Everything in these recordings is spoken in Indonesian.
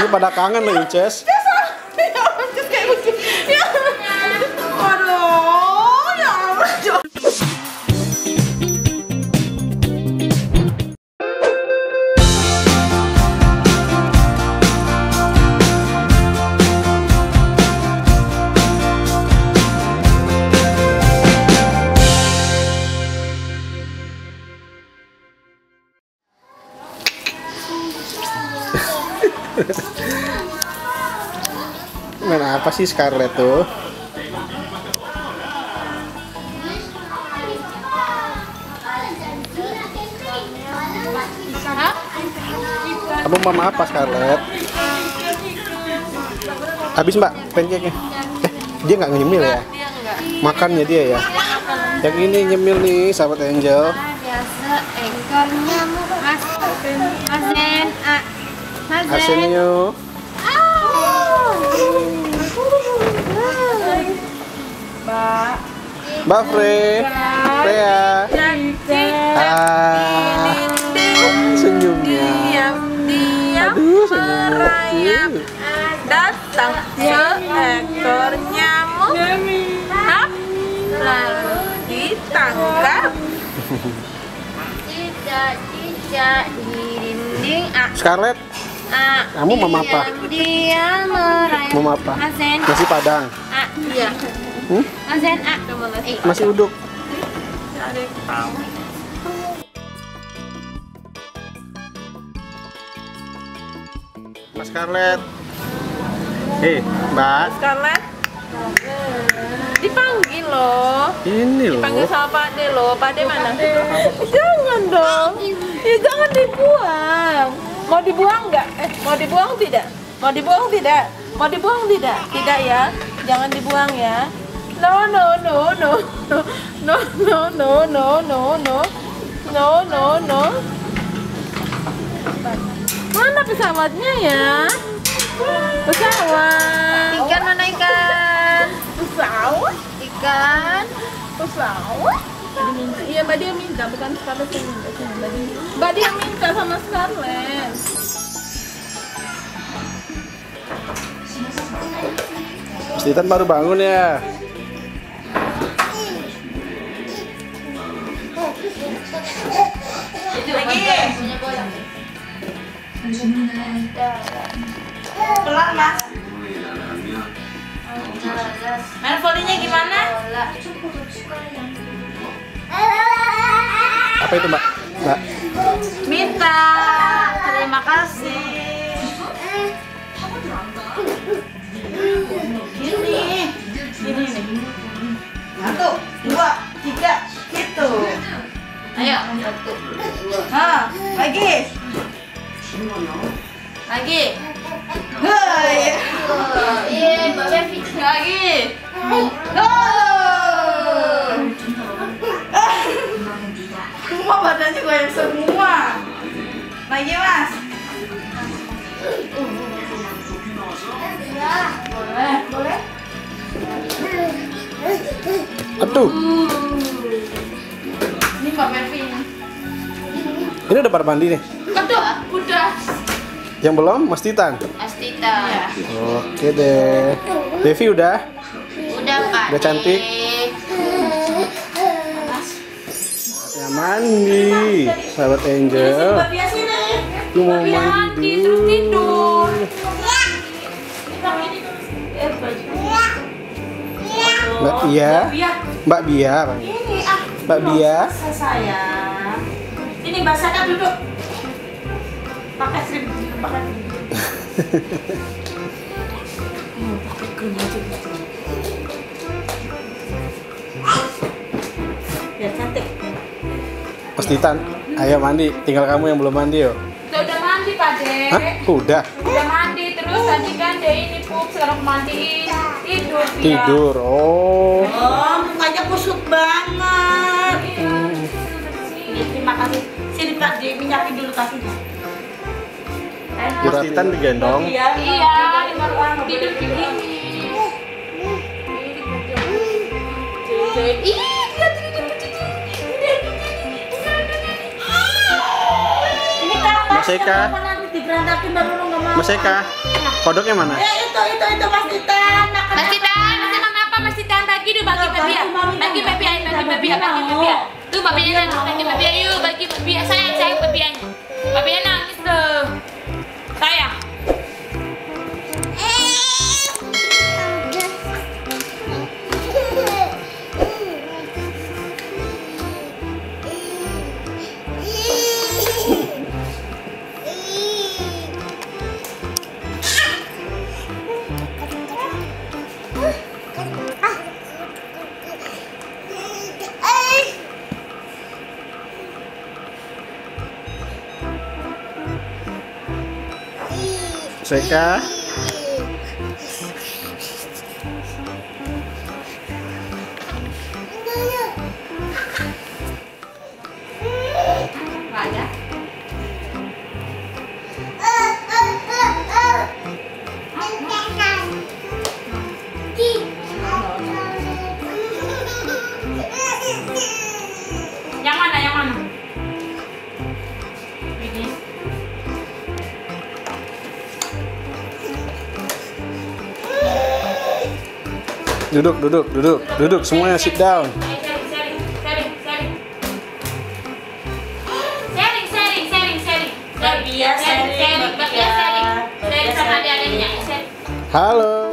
Ini pada kangen loh Inces. Ya Allah, Inces kayak begini. Ya Allah, ya Allah. Main apa sih Scarlett tuh? Kamu mama apa Scarlett? Habis mbak pancake-nya. Dia nggak nyemil ya? Makannya dia ya? Yang ini nyemil nih sahabat Angel. Asin yuk. Mbak Freya. Senyumnya. Aduh, senyumnya. Datang seekor nyamuk. Hap, lalu ditangkap. Tidak dinding. Scarlett. Kamu mau apa? Dia meraih. Mau apa? Nasi padang. Iya. Zen, masih uduk. Mas Scarlett. Hei, Mbak. Scarlett. Dipanggil loh. Ini loh. Dipanggil sama Pakde loh. Pakde mana? Jangan dong. Ya jangan dibuang. Mau dibuang nggak? Mau dibuang tidak? Mau dibuang tidak? Mau dibuang tidak? Tidak ya, jangan dibuang ya. No no no no no no no no no no no no no no. Mana pesawatnya ya? Pesawat. Ikan mana ikan? Pesawat. Ikan. Pesawat. Iya, Mbak Dia minta, bukan Scarlett yang minta. Mbak Dia minta sama Scarlett. Titan baru bangun ya. Lagi. Pelan mas. Main volleynya gimana? Apa itu mbak? Mbak? Minta. Terima kasih. Gini nih. 1, 2, 3, gitu. Ayo. 1, 2. Lagi. Lagi. Hei. Lagi. Badannya goyang semua. Lagi mas. Boleh, boleh. Aduh. Ini Mbak Mervyn. Ini udah pada mandi nih. Aduh, udah. Yang belum Mas Titan. Mas Titan. Ya. Oke deh. Devi udah? Udah Pak. Udah cantik. Mandi, sahabat Angel. Lu mau mandi terus tidur. Mbak Bia, Mbak Bia, Mbak Bia. Sayang. Ini basahnya duduk. Pakai selimut, pakai. Biar cantik. Mas Titan, ayo mandi. Tinggal kamu yang belum mandi yo. Udah mandi Pakde. Hah? Udah. Udah mandi terus tadi kan dia ini pup sekarang mandiin tidur. Dia. Tidur. Oh. Oh, mukanya kusut banget. Iya. Terima kasih. Sini Pakde minyakin dulu kakinya. Mas Titan digendong. Iya. Iya. Tidur begini. Ih. Masih kah? berantakin baru lu nggak mau. Moseka. Kodoknya mana? Ya itu Mas Titan. Mas Titan, senang apa Mas Titan bagi dulu bagi Mbak Bia. Bagi Mbak Bia, bagi Mbak Bia, bagi Mbak Bia. Tuh Mbak Bia nangis, bagi Mbak Bia yuk, bagi Mbak Bia sayang Mbak Bia. Mbak Bia nangis tuh. Sayang. Seka. Duduk semuanya, sit down. Sharing sama adik-adiknya. Halo.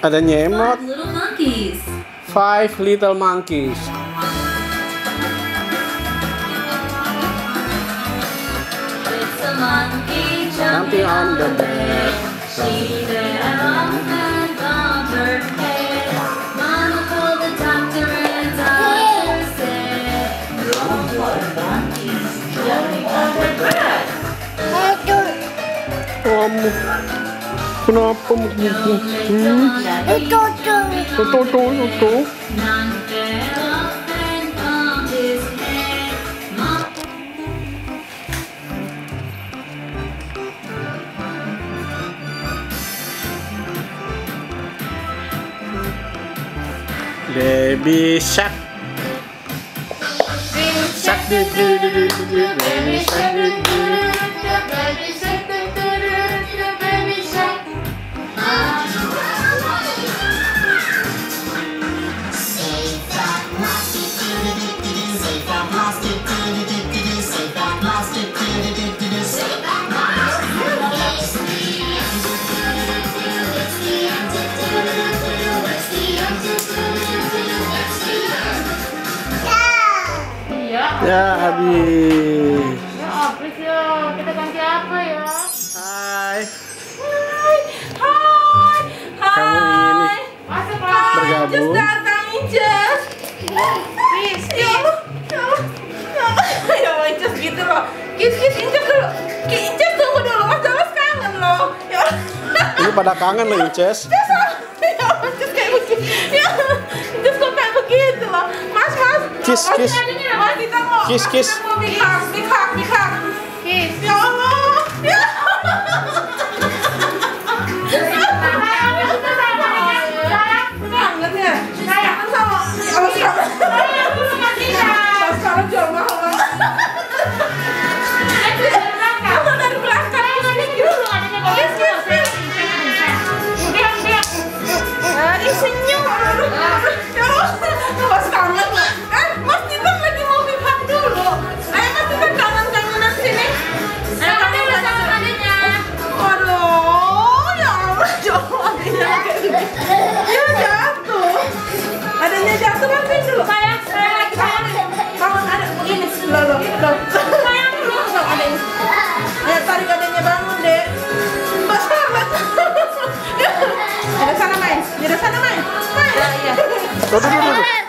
Ada nyemot. 5 little monkeys. It's a monkey jumping on the bed. She did a long hand on her head. Mama called the doctor and doctor said, no more monkeys jumping on the bed. Aduh. Kenapa mukanya? Itu. Baby shark. Ya habis. Ya habis ya. Kita ganti apa ya? Hai. Hai. Just datangin, Just. Please, ya Allah, ya Allah, ya Allah. Ya Allah, Just gitu loh. Kiss Inces dulu. Inces tunggu dulu, Mas Just kangen loh. Ya Allah. Ini pada kangen loh, Inces. Ya Allah, Just kayak begitu. Ya Allah, Just kok kayak begitu loh. Mas. Kiss. Mas, kita mau. Kiss. Mihak. Kiss. Ya Allah. Ya Allah.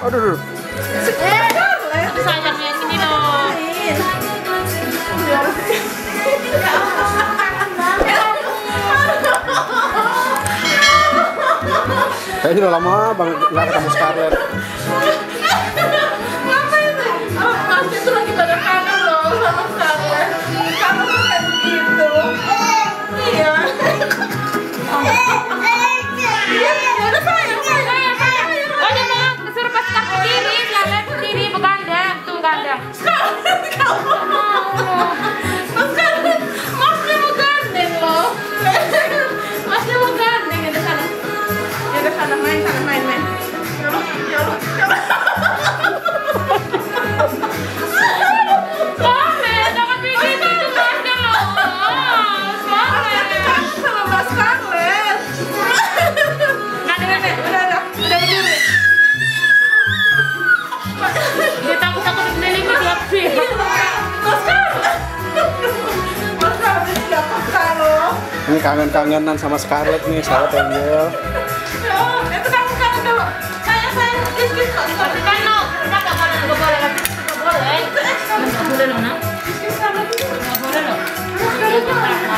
Aduh. Sayangnya ini loh. Kayaknya udah lama banget nggak ketemu Scarlett. Apa itu? Masih tuh lagi pada kangen loh sama Scarlett. Kamu tuh kayak begitu. Iya. Ini kangen-kangenan sama Scarlett nih, Scarlett Angel. Itu kangen-kangen dulu. Sayang, kiss kok dikortikan no. Kita gak boleh, Gak boleh loh, nak. Kiss Scarlett itu. Gak boleh loh. Kamu Scarlettnya?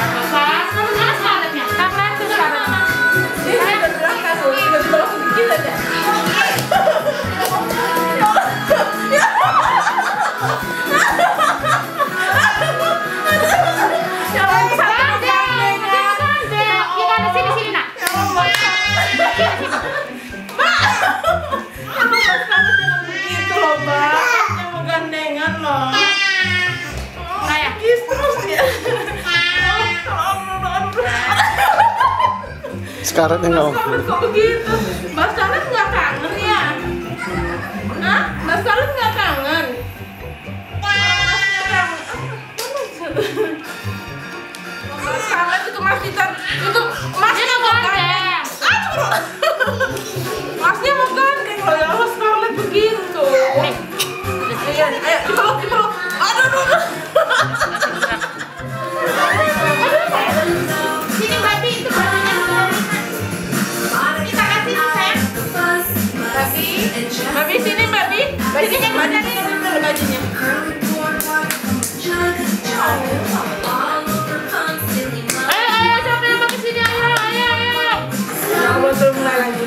Kamu itu Scarlettnya? Ini udah berangkat loh, udah berangkat dikit aja. Scarlett yang ngomong. Kok begitu? Mbak Scarlett nggak kangen ya? Hah? Mbak Scarlett nggak kangen? Mbak Scarlett itu Mas Titan, itu Masnya mau gandeng. Masnya mau gandeng loh, ya Allah Scarlett begitu. Iya, ayo dipeluk. Aduh. Ayo, sampai ke sini, ayo. Belum mulai lagi.